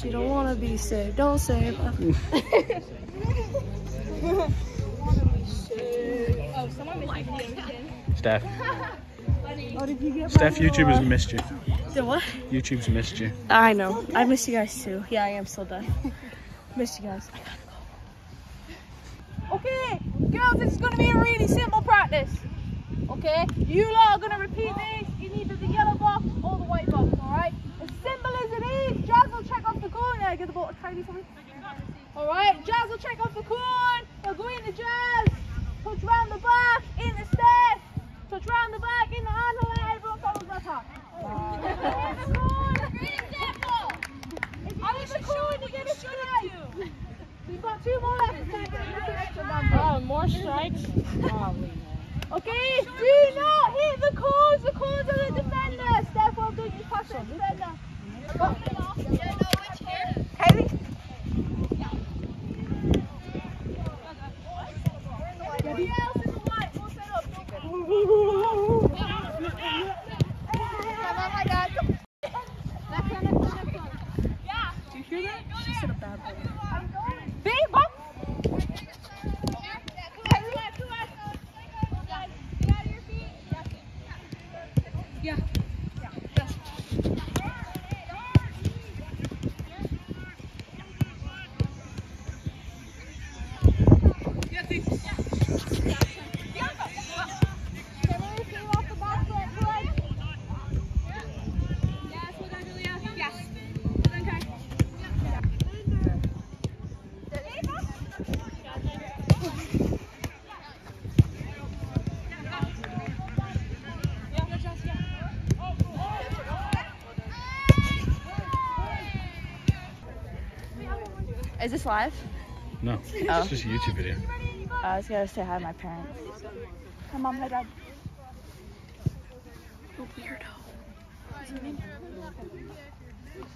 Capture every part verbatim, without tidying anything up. She don't want to be saved. Don't save her. Oh, someone missed you. Steph. Oh, did you get Steph, YouTubers door? Missed you. The what? YouTube's missed you. I know. I miss you guys too. Yeah, I am still done. Miss you guys. I gotta go. Okay, girls, this is going to be a really simple practice. Okay? You lot are going to repeat these in either the yellow box or the white box, alright? As simple as it is, Jazz will check off the corn. Yeah, get the ball. Can you for me? Alright, Jazz will check off the corn. They'll go in the Jazz. Touch round the back, in the step. Touch round the back, in the handle. Everyone follows that up. I wish the corn to get it straight. We've got two more left. Oh, more strikes? Okay, do not hit the cords, the cords are the defender. Steph, well done, you pass on the defender. Oh. Do you know which here? Kaylee? Yeah. Everybody else in the white, all set up. Yeah. Do you hear that? She said a bad one. Big box! Is this live? No, oh. It's just a YouTube video. I was gonna say hi to my parents. Hi mom, hi dad. Oh, weirdo.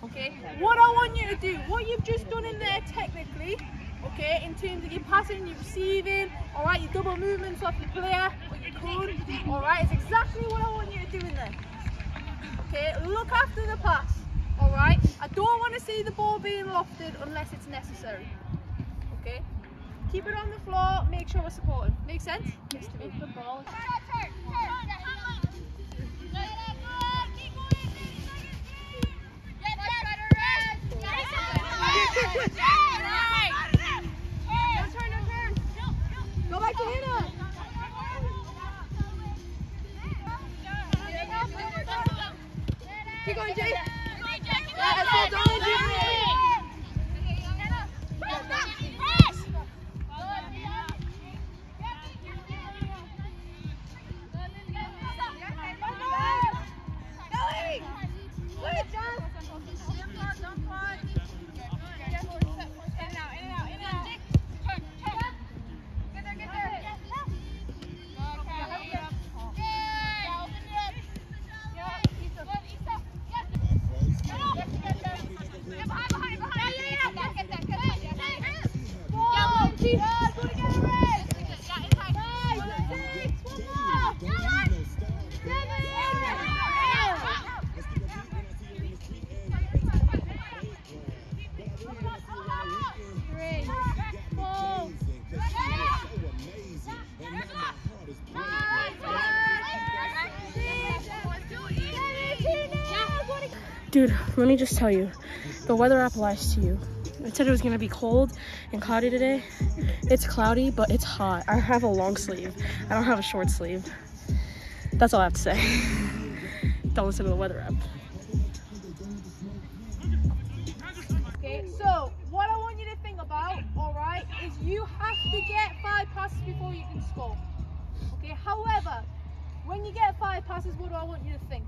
Okay, what I want you to do, what you've just done in there technically, okay, in terms of your passing, your receiving, alright, your double movements off your player, what you call, alright, it's exactly what I want you to do in there. Okay, look after the pass. Alright, I don't want to see the ball being lofted unless it's necessary. Okay? Keep it on the floor, make sure we're supported. Make sense? Yes, to me. The ball. Go back to Hannah. Keep going, Jay. That's all done, Jimmy! Press! Kelly! Wait, John! In and out, in and out, in and out. Turn, turn. Get there, get there. Go, Kelly. Dude, let me just tell you, the weather app lies to you. I said it was gonna be cold and cloudy today. It's cloudy, but it's hot. I have a long sleeve. I don't have a short sleeve. That's all I have to say. Don't listen to the weather app. Okay, so what I want you to think about, all right, is you have to get five passes before you can score. Okay, however, when you get five passes, what do I want you to think?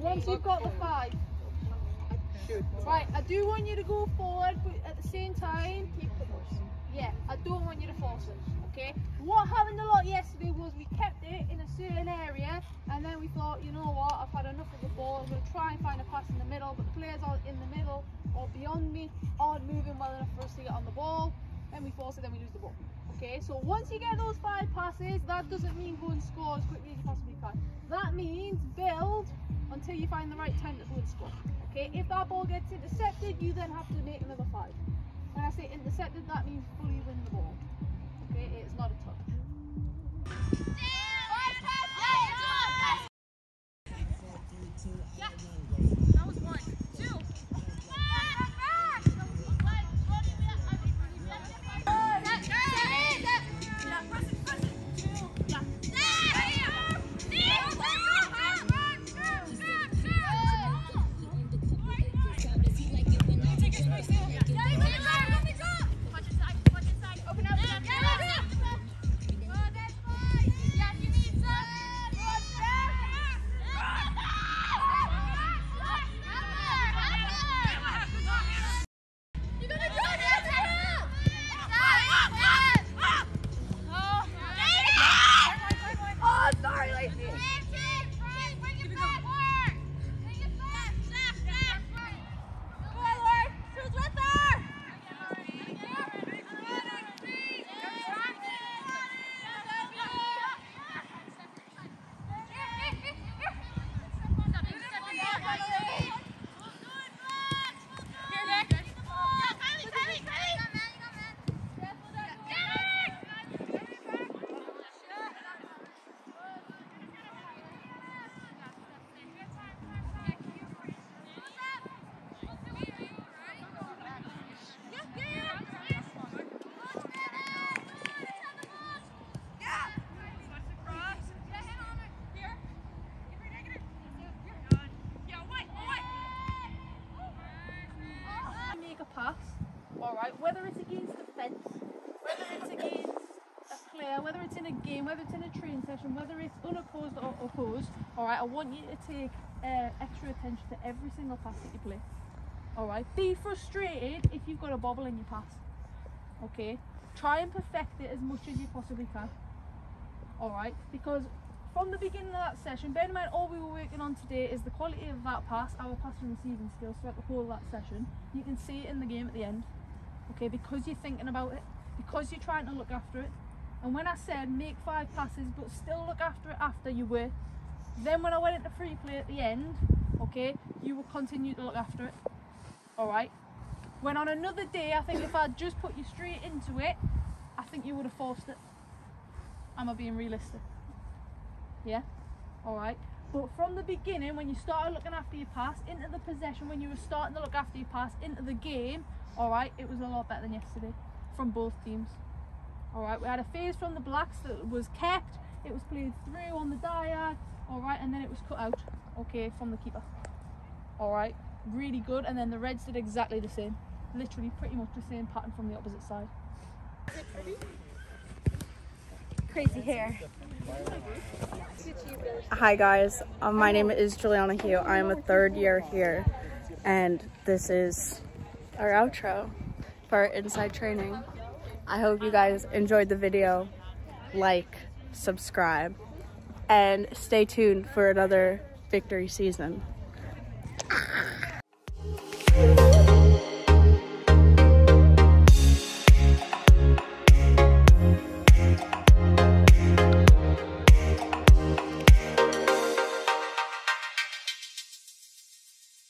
Once you've got the five, right, I do want you to go forward, but at the same time, yeah, I don't want you to force it, okay? What happened a lot yesterday was we kept it in a certain area, and then we thought, you know what, I've had enough of the ball, I'm going to try and find a pass in the middle, but the players aren't in the middle or beyond me aren't moving well enough for us to get on the ball, then we force it, then we lose the ball, okay? So once you get those five passes, that doesn't mean go and score as quickly as you possibly can. That means build until you find the right time to go and score. Okay, if that ball gets intercepted, you then have to make another five. When I say intercepted, that means fully win the ball. Okay, it's not a touch. Yeah. That was one, two. Whether it's against the fence, whether it's against a player, whether it's in a game, whether it's in a training session, whether it's unopposed or opposed, alright, I want you to take uh, extra attention to every single pass that you play. Alright, be frustrated if you've got a bobble in your pass. Okay, try and perfect it as much as you possibly can. Alright, because from the beginning of that session, bear in mind all we were working on today is the quality of that pass, our passing and receiving skills throughout the whole of that session. You can see it in the game at the end. Okay, because you're thinking about it, because you're trying to look after it. And when I said make five passes but still look after it after, you were. Then when I went into free play at the end, okay, you will continue to look after it. Alright. When on another day, I think if I'd just put you straight into it, I think you would have forced it. Am I being realistic? Yeah? Alright. But from the beginning, when you started looking after your pass, into the possession, when you were starting to look after your pass, into the game, alright, it was a lot better than yesterday from both teams. Alright, we had a phase from the Blacks that was kept, it was played through on the diag, alright, and then it was cut out, okay, from the keeper. Alright, really good, and then the Reds did exactly the same. Literally pretty much the same pattern from the opposite side. Crazy hair. Hi guys, um, my name is Juliana Hugh. I am a third year here, and this is our outro for our inside training. I hope you guys enjoyed the video. Like, subscribe, and stay tuned for another victory season.